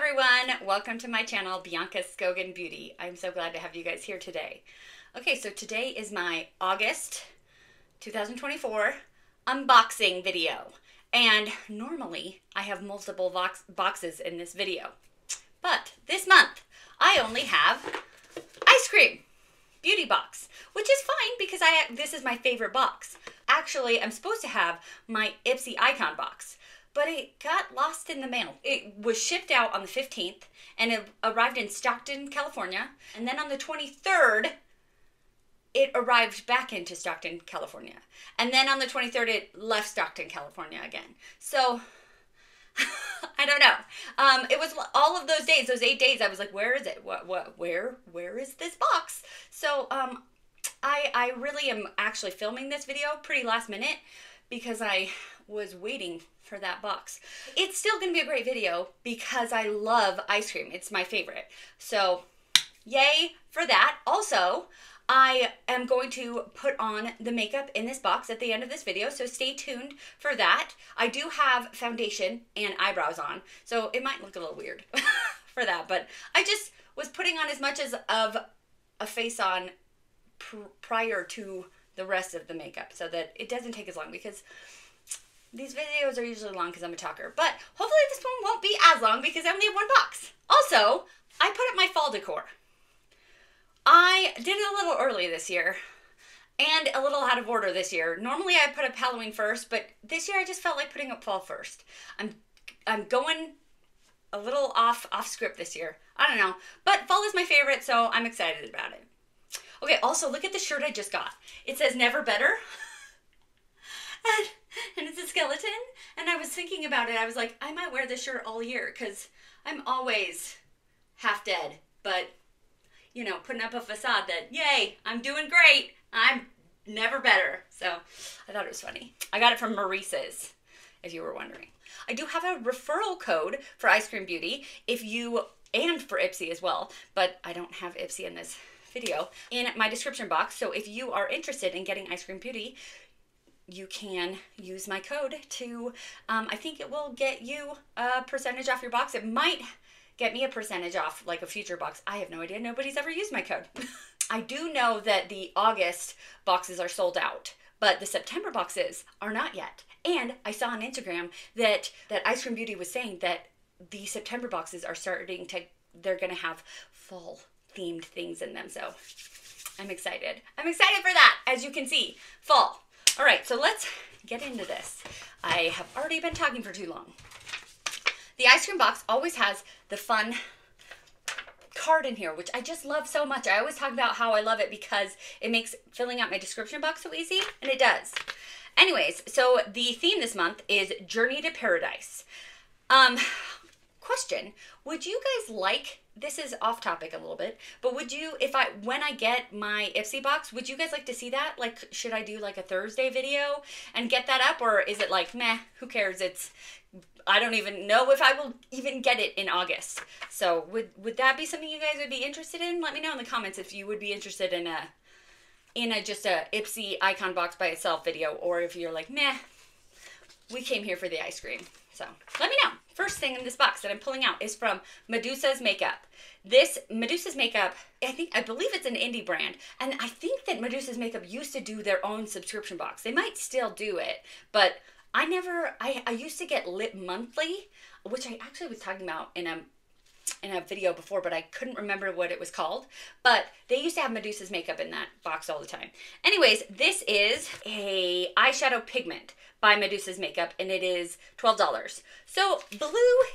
everyone, welcome to my channel, Bianca Skogen Beauty. I'm so glad to have you guys here today. Okay, so today is my August 2024 unboxing video. And normally I have multiple boxes in this video, but this month I only have Eyescream Beauty box, which is fine because this is my favorite box. Actually, I'm supposed to have my Ipsy Icon box, but it got lost in the mail. It was shipped out on the 15th and it arrived in Stockton, California. And then on the 23rd, it arrived back into Stockton, California. And then on the 23rd, it left Stockton, California again. So I don't know. It was all of those days, those 8 days, I was like, where is it? Where is this box? So I really am actually filming this video pretty last minute because I was waiting for that box. It's still gonna be a great video because I love Eyescream. It's my favorite. So yay for that. Also, I am going to put on the makeup in this box at the end of this video, so stay tuned for that. I do have foundation and eyebrows on, so it might look a little weird for that, but I just was putting on as much as of a face on prior to the rest of the makeup so that it doesn't take as long, because these videos are usually long because I'm a talker, but hopefully this one won't be as long because I only have one box. Also, I put up my fall decor. I did it a little early this year and a little out of order this year. Normally I put up Halloween first, but this year I just felt like putting up fall first. I'm going a little off script this year. I don't know, but fall is my favorite, so I'm excited about it. Okay, also look at the shirt I just got. It says never better. and it's a skeleton, and I was thinking about it. I was like, I might wear this shirt all year because I'm always half dead, but you know, putting up a facade that, yay, I'm doing great. I'm never better. So I thought it was funny. I got it from Maurice's, if you were wondering. I do have a referral code for Eyescream Beauty and for Ipsy as well, but I don't have Ipsy in this video, in my description box. So if you are interested in getting Eyescream Beauty, you can use my code to, I think it will get you a percentage off your box. It might get me a percentage off like a future box. I have no idea. Nobody's ever used my code. I do know that the August boxes are sold out, but the September boxes are not yet. And I saw on Instagram that Eyescream Beauty was saying that the September boxes are starting to, they're going to have fall themed things in them. So I'm excited. I'm excited for that. As you can see, fall. All right, so let's get into this. I have already been talking for too long. The Eyescream box always has the fun card in here, which I just love so much. I always talk about how I love it because it makes filling out my description box so easy, and it does. Anyways, so the theme this month is Journey to Paradise. Question, would you guys like, this is off topic a little bit, but would you, when I get my Ipsy box, would you guys like to see that? Like, should I do like a Thursday video and get that up, or is it like, meh, who cares? I don't even know if I will even get it in August. So would that be something you guys would be interested in? Let me know in the comments if you would be interested in just a Ipsy Icon box by itself video, or if you're like, meh, we came here for the Eyescream. So let me know. First thing in this box that I'm pulling out is from Medusa's Makeup. This Medusa's Makeup, I believe it's an indie brand, and I think that Medusa's Makeup used to do their own subscription box. They might still do it, but I used to get Lip Monthly, which I actually was talking about in a video before, but I couldn't remember what it was called, but they used to have Medusa's Makeup in that box all the time. Anyways, this is a eyeshadow pigment by Medusa's Makeup, and it is $12. So blue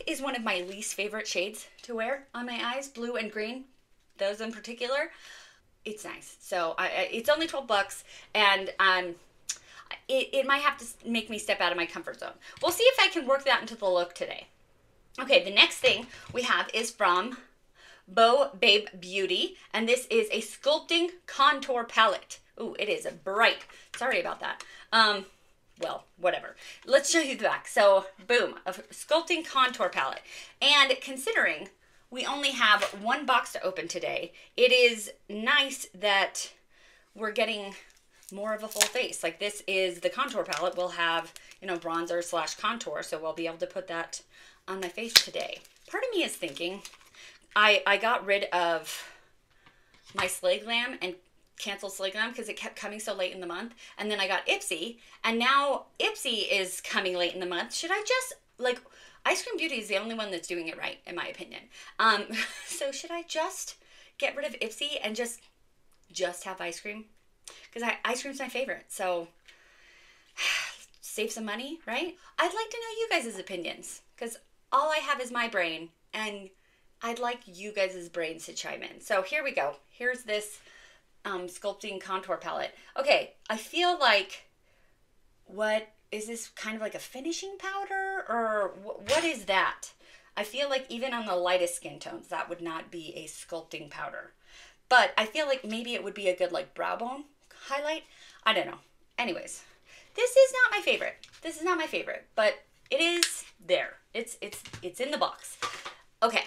is one of my least favorite shades to wear on my eyes, blue and green, those in particular. It's nice. So it's only $12, and it might have to make me step out of my comfort zone. We'll see if I can work that into the look today. Okay, the next thing we have is from Beau Babe Beauty, and this is a sculpting contour palette. Ooh, it is bright. Sorry about that. Well, whatever. Let's show you the back. So, boom, a sculpting contour palette. And considering we only have one box to open today, it is nice that we're getting more of a full face. Like, this is the contour palette. We'll have, you know, bronzer / contour, so we'll be able to put that on my face today. part of me is thinking, I got rid of my Slay Glam and canceled Slay Glam because it kept coming so late in the month. And then I got Ipsy, and now Ipsy is coming late in the month. Should I just, like, Eyescream Beauty is the only one that's doing it right, in my opinion. So should I just get rid of Ipsy and just have Eyescream? Because Eyescream's my favorite, so save some money, right? I'd like to know you guys' opinions, because all I have is my brain, and I'd like you guys' brains to chime in. So here we go. Here's this sculpting contour palette. Okay, I feel like, what is this, kind of like a finishing powder, or what is that? I feel like even on the lightest skin tones, that would not be a sculpting powder. But I feel like maybe it would be a good, like, brow bone highlight. I don't know. Anyways, this is not my favorite. This is not my favorite, but it is there. It's in the box. Okay,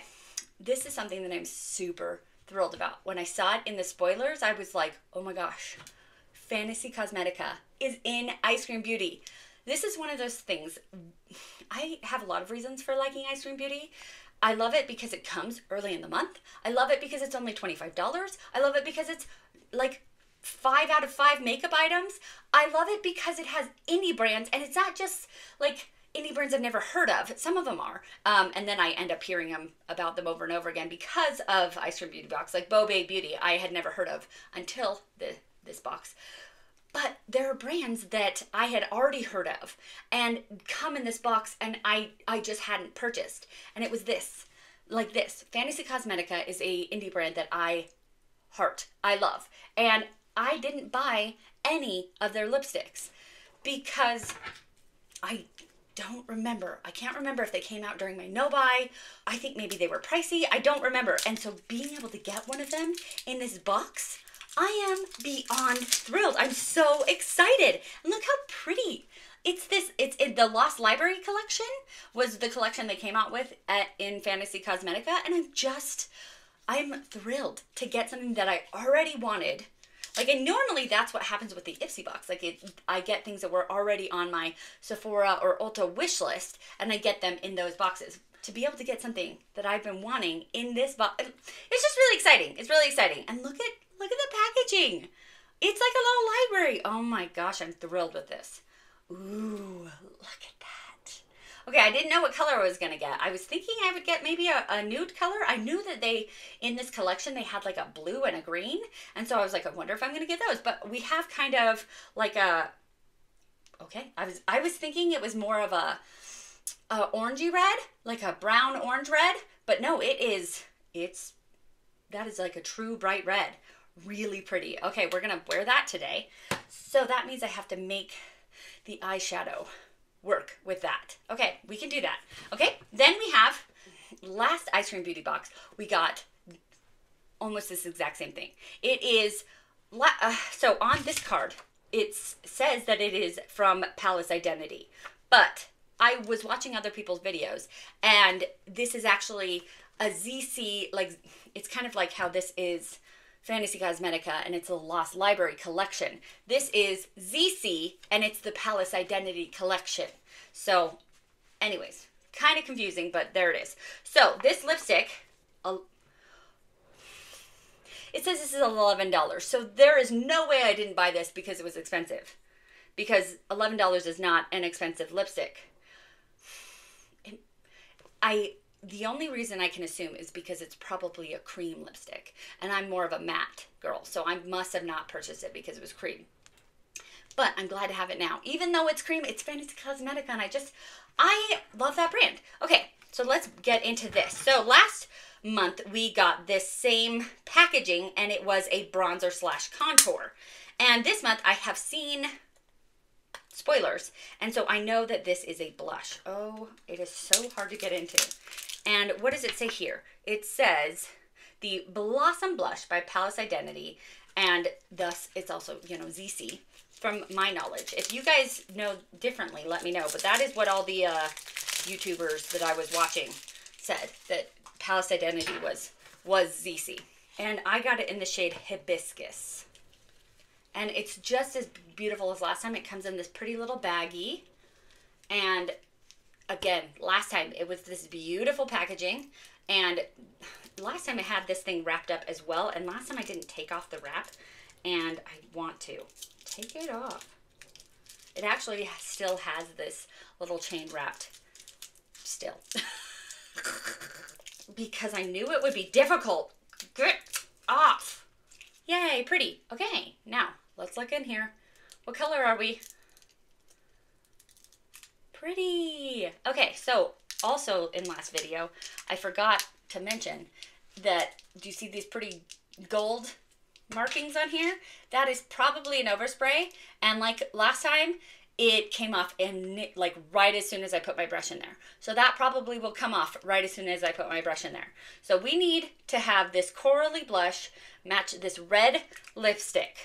this is something that I'm super thrilled about. When I saw it in the spoilers, I was like, oh my gosh, Fantasy Cosmetica is in Eyescream Beauty. This is one of those things. I have a lot of reasons for liking Eyescream Beauty. I love it because it comes early in the month. I love it because it's only $25. I love it because it's like 5 out of 5 makeup items. I love it because it has indie brands, and it's not just like indie brands I've never heard of. Some of them are. And then I end up hearing them about them over and over again because of Eyescream Beauty box, like Bobay Beauty I had never heard of until this box. But there are brands that I had already heard of and come in this box, and I just hadn't purchased. And it was this, like this. Fantasy Cosmetica is a indie brand that I heart, I love. And I didn't buy any of their lipsticks because I don't remember. I can't remember if they came out during my no-buy. I think maybe they were pricey. I don't remember. And so being able to get one of them in this box, I am beyond thrilled. I'm so excited. And look how pretty. It's this, it's in the Lost Library collection, was the collection they came out with in Fantasy Cosmetica. And I'm thrilled to get something that I already wanted. Like, and normally that's what happens with the Ipsy box. Like, I get things that were already on my Sephora or Ulta wish list, and I get them in those boxes. To be able to get something that I've been wanting in this box, it's just really exciting. It's really exciting. And look at the packaging. It's like a little library. Oh my gosh, I'm thrilled with this. Ooh, look at that. Okay, I didn't know what color I was gonna get. I was thinking I would get maybe a nude color. I knew that they, in this collection, they had like a blue and a green. And so I was like, I wonder if I'm gonna get those. But we have kind of like a, okay, I was thinking it was more of a orangey red, like a brown orange red. But no, that is like a true bright red. Really pretty. Okay, we're gonna wear that today. So that means I have to make the eyeshadow work with that. Okay, we can do that. Okay, then we have last Eyescream Beauty box. We got almost this exact same thing. It is, so on this card, it says that it is from Palace Identity, but I was watching other people's videos, and this is actually a ZC, like, it's kind of like how this is Fantasy Cosmetica, and it's the Lost Library collection. This is ZC, and it's the Palace Identity collection. So, anyways, kind of confusing, but there it is. So, this lipstick, it says this is $11. So, there is no way I didn't buy this because it was expensive. Because $11 is not an expensive lipstick. The only reason I can assume is because it's probably a cream lipstick, and I'm more of a matte girl, so I must have not purchased it because it was cream. But I'm glad to have it now. Even though it's cream, it's Fantasy Cosmetica, and I love that brand. Okay, so let's get into this. So last month we got this same packaging, and it was a bronzer / contour. And this month I have seen spoilers, and so I know that this is a blush. Oh, it is so hard to get into. And what does it say here? It says the Blossom Blush by Palace Identity, and thus it's also, you know, ZC from my knowledge. If you guys know differently, let me know. But that is what all the YouTubers that I was watching said, that Palace Identity was ZC. And I got it in the shade Hibiscus. And it's just as beautiful as last time. It comes in this pretty little baggie. And again, last time it was this beautiful packaging, and last time I had this thing wrapped up as well, and last time I didn't take off the wrap, and I want to take it off. It actually still has this little chain wrapped still because I knew it would be difficult. Get off. Yay, pretty. Okay, now let's look in here. What color are we? Pretty. Okay, so also in last video, I forgot to mention that, do you see these pretty gold markings on here? That is probably an overspray, and like last time, it came off and like right as soon as I put my brush in there. So that probably will come off right as soon as I put my brush in there. So we need to have this corally blush match this red lipstick.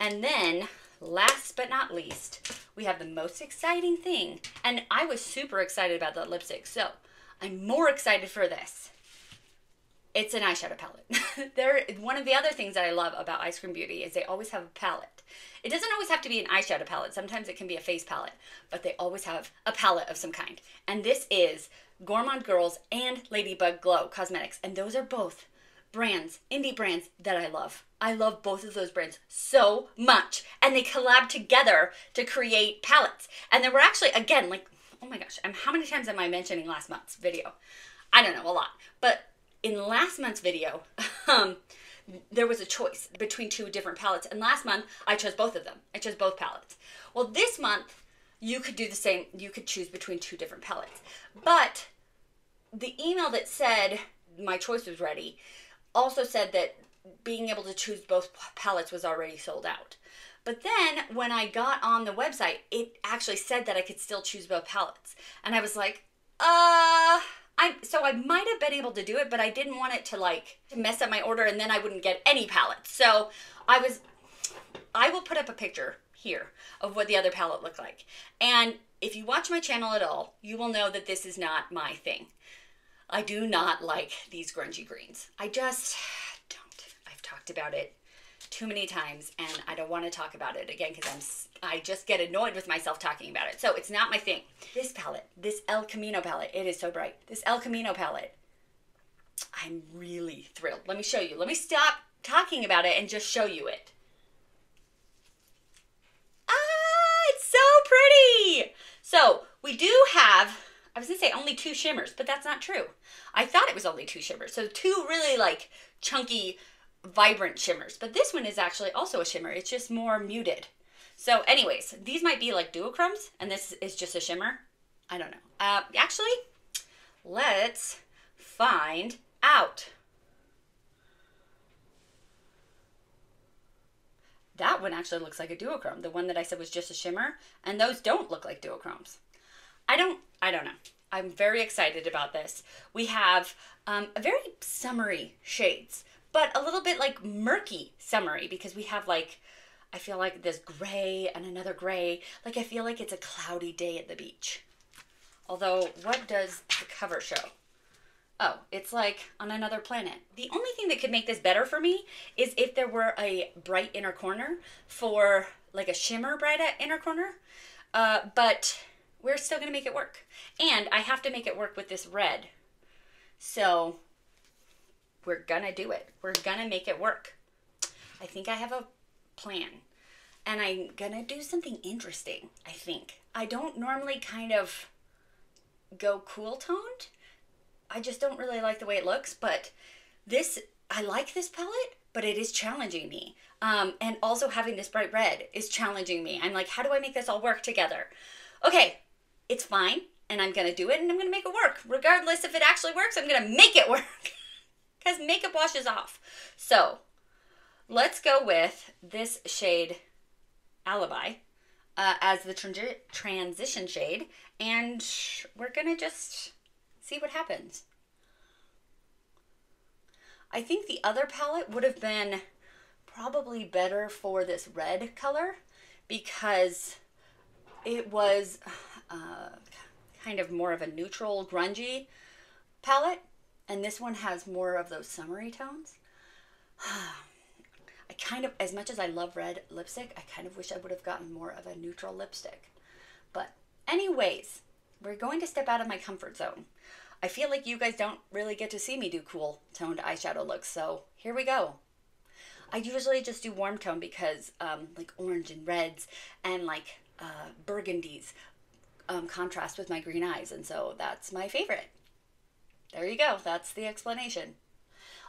And then last but not least, we have the most exciting thing, and I was super excited about that lipstick, so I'm more excited for this. It's an eyeshadow palette. One of the other things that I love about Eyescream Beauty is they always have a palette. It doesn't always have to be an eyeshadow palette. Sometimes it can be a face palette, but they always have a palette of some kind. And this is Gourmande Girls and Ladybug Glow Cosmetics, and those are both brands, indie brands that I love. I love both of those brands so much, and they collab together to create palettes. And there were actually, again, like, oh my gosh, how many times am I mentioning last month's video? I don't know, a lot. But in last month's video, there was a choice between two different palettes, and last month I chose both of them. I chose both palettes. Well, this month you could do the same. You could choose between two different palettes. But the email that said my choice was ready also said that being able to choose both palettes was already sold out. But then when I got on the website, it actually said that I could still choose both palettes. And I was like, so I might have been able to do it, but I didn't want it to like mess up my order and then I wouldn't get any palettes. So I will put up a picture here of what the other palette looked like. And if you watch my channel at all, you will know that this is not my thing. I do not like these grungy greens. I just don't. I've talked about it too many times and I don't want to talk about it again because I just get annoyed with myself talking about it. So it's not my thing. This palette, this El Camino palette, it is so bright. This El Camino palette, I'm really thrilled. Let me show you. Let me stop talking about it and just show you it. Ah, it's so pretty. So we do have, I was gonna say only two shimmers, but that's not true. I thought it was only two shimmers. So two really like chunky, vibrant shimmers, but this one is actually also a shimmer. It's just more muted. So anyways, these might be like duochromes and this is just a shimmer. I don't know. Actually, let's find out. That one actually looks like a duochrome. The one that I said was just a shimmer, and those don't look like duochromes. I don't know. I'm very excited about this. We have a very summery shades, but a little bit like murky summery because we have like, I feel like this gray and another gray. Like I feel like it's a cloudy day at the beach. Although what does the cover show? Oh, it's like on another planet. The only thing that could make this better for me is if there were a bright inner corner for like a shimmer bright inner corner. But we're still going to make it work. And I have to make it work with this red. So we're going to do it. We're going to make it work. I think I have a plan. And I'm going to do something interesting, I think. I don't normally kind of go cool toned. I just don't really like the way it looks. But this, I like this palette, but it is challenging me. And also having this bright red is challenging me. I'm like, how do I make this all work together? Okay. It's fine, and I'm going to do it, and I'm going to make it work. Regardless if it actually works, I'm going to make it work because makeup washes off. So let's go with this shade Alibi as the transition shade, and we're going to just see what happens. I think the other palette would have been probably better for this red color because it was kind of more of a neutral grungy palette, and this one has more of those summery tones. I kind of, as much as I love red lipstick, I kind of wish I would have gotten more of a neutral lipstick. But anyways, we're going to step out of my comfort zone. I feel like you guys don't really get to see me do cool toned eyeshadow looks, so here we go. I usually just do warm tone because like orange and reds and like burgundies contrast with my green eyes, and so that's my favorite. There you go, that's the explanation.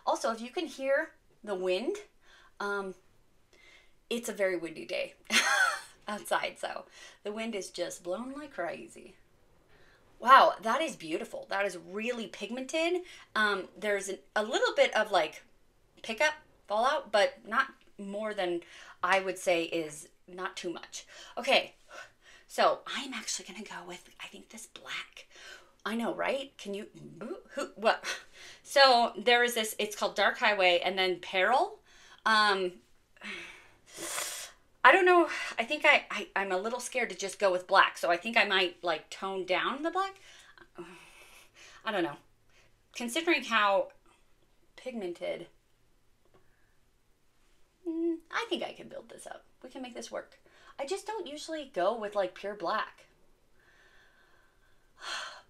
Also, if you can hear the wind, it's a very windy day outside, so the wind is just blowing like crazy. Wow, that is beautiful. That is really pigmented. There's a little bit of like pickup, fallout, but not more than I would say is not too much. Okay, so I'm actually gonna go with, I think, this black. I know, right? Can you, what? So there is this, it's called Dark Highway and then Peril. I don't know. I think I'm a little scared to just go with black. So I think I might like tone down the black. I don't know. Considering how pigmented, I think I can build this up. We can make this work. I just don't usually go with like pure black,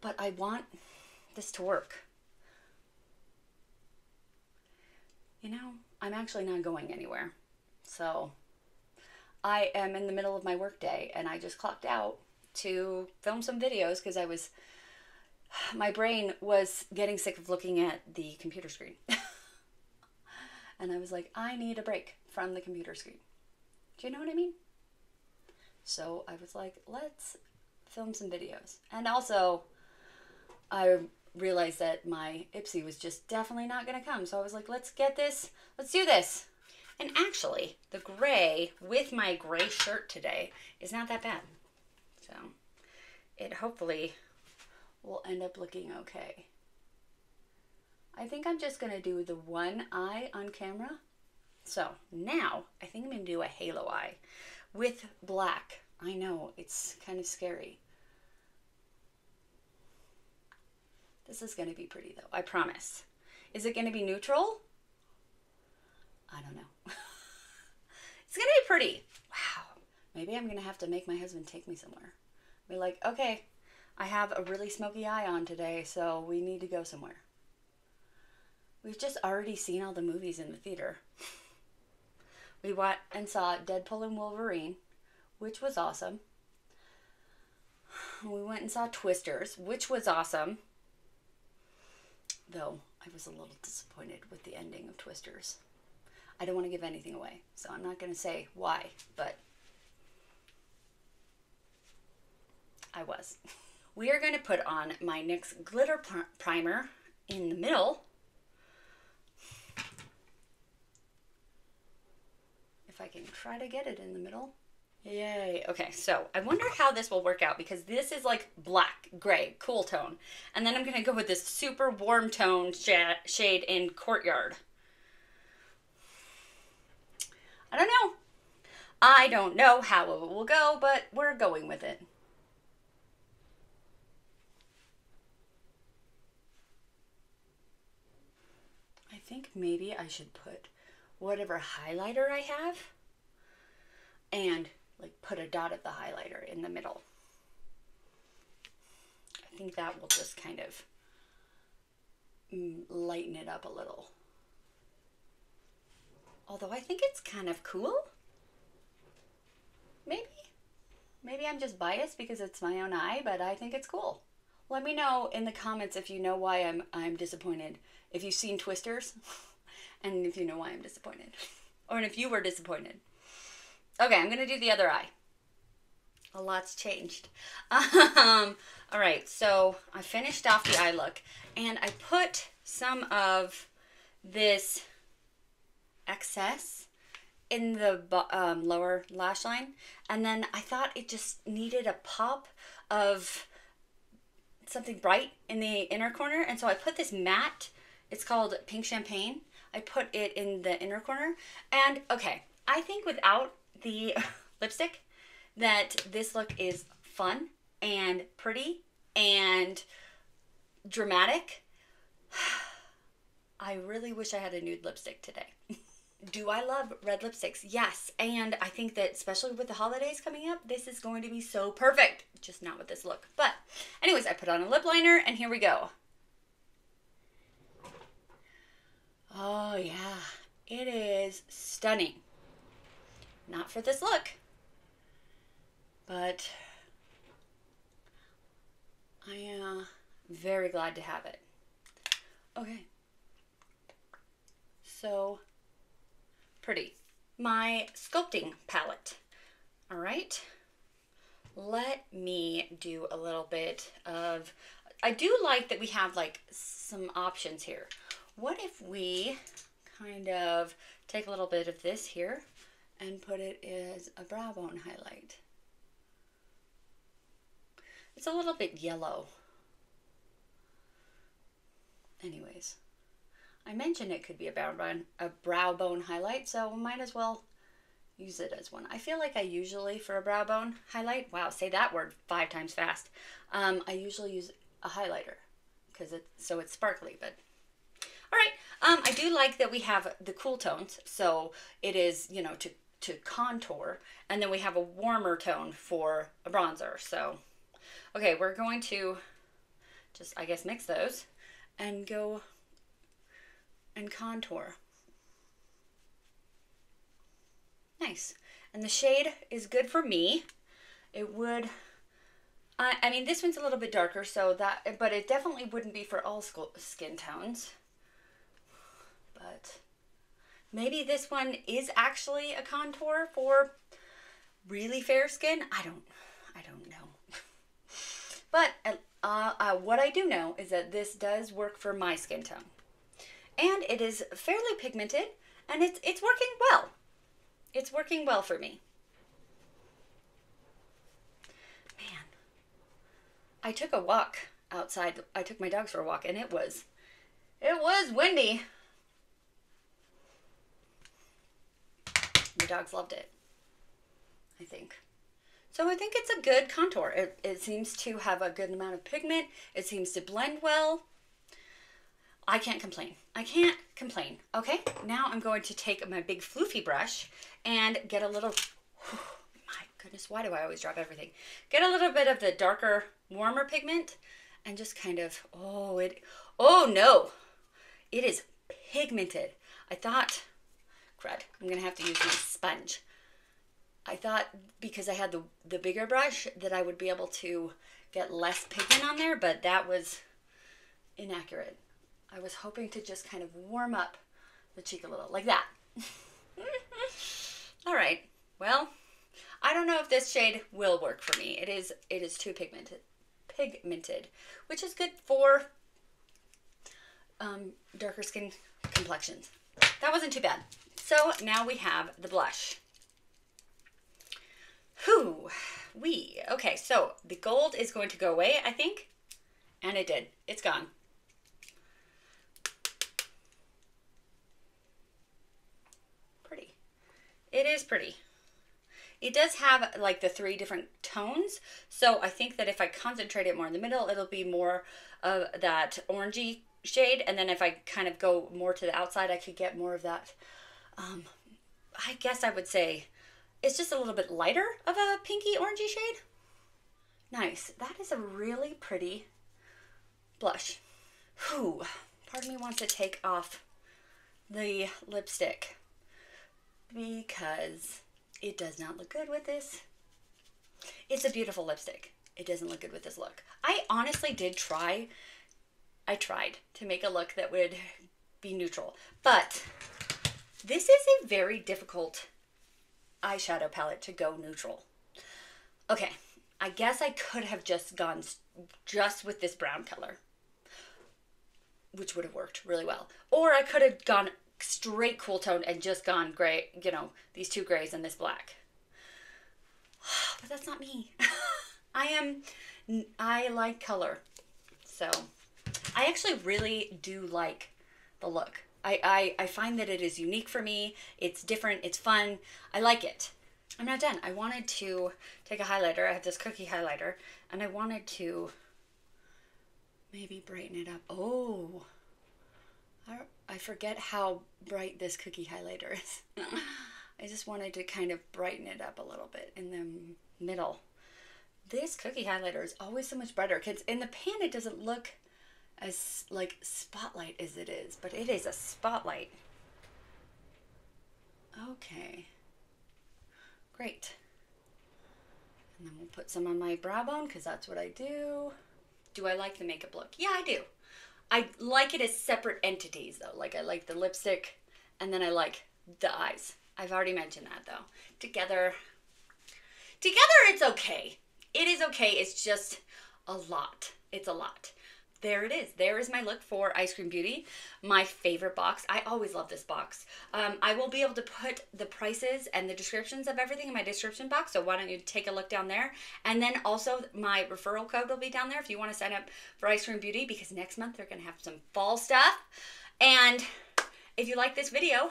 but I want this to work. You know, I'm actually not going anywhere. So I am in the middle of my work day and I just clocked out to film some videos because my brain was getting sick of looking at the computer screen. And I was like, I need a break from the computer screen. Do you know what I mean? So I was like, let's film some videos. And also I realized that my Ipsy was just definitely not gonna come. So I was like, let's do this. And actually the gray with my gray shirt today is not that bad. So it hopefully will end up looking okay. I think I'm just gonna do the one eye on camera. So now I think I'm gonna do a halo eye with black. I know, it's kind of scary. This is gonna be pretty though, I promise. Is it gonna be neutral? I don't know. It's gonna be pretty. Wow, maybe I'm gonna have to make my husband take me somewhere. Be like, okay, I have a really smoky eye on today, so we need to go somewhere. We've just already seen all the movies in the theater. We went and saw Deadpool and Wolverine, which was awesome. We went and saw Twisters, which was awesome. Though I was a little disappointed with the ending of Twisters. I don't want to give anything away, so I'm not going to say why, but I was. We are going to put on my NYX glitter primer in the middle. If I can try to get it in the middle. Yay. Okay, so I wonder how this will work out because this is like black, gray, cool tone. And then I'm going to go with this super warm tone shade in Courtyard. I don't know. I don't know how it will go, but we're going with it. I think maybe I should put whatever highlighter I have and like put a dot of the highlighter in the middle. I think that will just kind of lighten it up a little. Although I think it's kind of cool. Maybe I'm just biased because it's my own eye, but I think it's cool. Let me know in the comments if you know why I'm disappointed. If you've seen Twisters and if you know why I'm disappointed or if you were disappointed. Okay, I'm gonna do the other eye. A lot's changed. All right, so I finished off the eye look and I put some of this excess in the lower lash line, and then I thought it just needed a pop of something bright in the inner corner, and so I put this matte, it's called Pink Champagne, I put it in the inner corner. And okay, I think without the lipstick that this look is fun and pretty and dramatic. I really wish I had a nude lipstick today. Do I love red lipsticks? Yes, and I think that especially with the holidays coming up, this is going to be so perfect. Just not with this look. But anyways, I put on a lip liner and here we go. Oh yeah, it is stunning. Not for this look, but I am very glad to have it. Okay, so pretty. My sculpting palette. All right, let me do a little bit of, I do like that we have like some options here. What if we kind of take a little bit of this here and put it as a brow bone highlight? It's a little bit yellow. Anyways, I mentioned it could be a brow bone highlight, so we might as well use it as one. I feel like I usually, for a brow bone highlight, wow, say that word 5 times fast. I usually use a highlighter, because it's sparkly, but all right. I do like that we have the cool tones, so it is, you know, to contour, and then we have a warmer tone for a bronzer. So, okay, we're going to just, I guess, mix those and go and contour. Nice. And the shade is good for me. It would, I mean, this one's a little bit darker, so that, but it definitely wouldn't be for all skin tones. But maybe this one is actually a contour for really fair skin. I don't know. But what I do know is that this does work for my skin tone. And it is fairly pigmented, and it's working well. It's working well for me. Man, I took a walk outside. I took my dogs for a walk, and it was windy. The dogs loved it, I think. So I think it's a good contour. It seems to have a good amount of pigment. It seems to blend well. I can't complain. I can't complain. Okay, now I'm going to take my big floofy brush and get a little, whew, my goodness, why do I always drop everything? Get a little bit of the darker, warmer pigment and just kind of, oh no, it is pigmented. I thought, crud, I'm gonna have to use this sponge. I thought because I had the bigger brush that I would be able to get less pigment on there, but that was inaccurate. I was hoping to just kind of warm up the cheek a little, like that. All right, well, I don't know if this shade will work for me. It is too pigmented, which is good for darker skin complexions. That wasn't too bad. So now we have the blush. Okay, so the gold is going to go away, I think. And it did. It's gone. Pretty. It is pretty. It does have like the 3 different tones. So I think that if I concentrate it more in the middle, it'll be more of that orangey shade, and then if I kind of go more to the outside, I could get more of that, I guess I would say it's just a little bit lighter of a pinky orangey shade. Nice. That is a really pretty blush. Whew. Part of me wants to take off the lipstick because it does not look good with this. It's a beautiful lipstick. It doesn't look good with this look. I honestly did try. I tried to make a look that would be neutral, but this is a very difficult eyeshadow palette to go neutral. Okay, I guess I could have just gone just with this brown color, which would have worked really well. Or I could have gone straight cool tone and just gone gray, you know, these 2 grays and this black. But that's not me. I like color, so. I actually really do like the look. I find that it is unique for me. It's different. It's fun. I like it. I'm not done. I wanted to take a highlighter. I have this cookie highlighter, and I wanted to maybe brighten it up. Oh, I I forget how bright this cookie highlighter is. I just wanted to kind of brighten it up a little bit in the middle. This cookie highlighter is always so much brighter, kids. In the pan, it doesn't look as like spotlight as it is, but it is a spotlight. Okay, great. And then we'll put some on my brow bone because that's what I do. Do I like the makeup look? Yeah, I do. I like it as separate entities though. Like I like the lipstick and then I like the eyes. I've already mentioned that though. Together it's okay. It is okay, it's just a lot. It's a lot. There it is. There is my look for Eyescream Beauty, my favorite box. I always love this box. I will be able to put the prices and the descriptions of everything in my description box, so why don't you take a look down there. And then also my referral code will be down there if you want to sign up for Eyescream Beauty, because next month they're going to have some fall stuff. And if you like this video,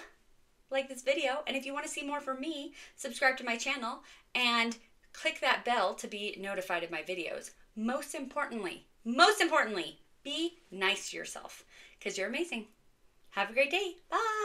and if you want to see more from me, subscribe to my channel and click that bell to be notified of my videos. Most importantly, be nice to yourself because you're amazing. Have a great day. Bye.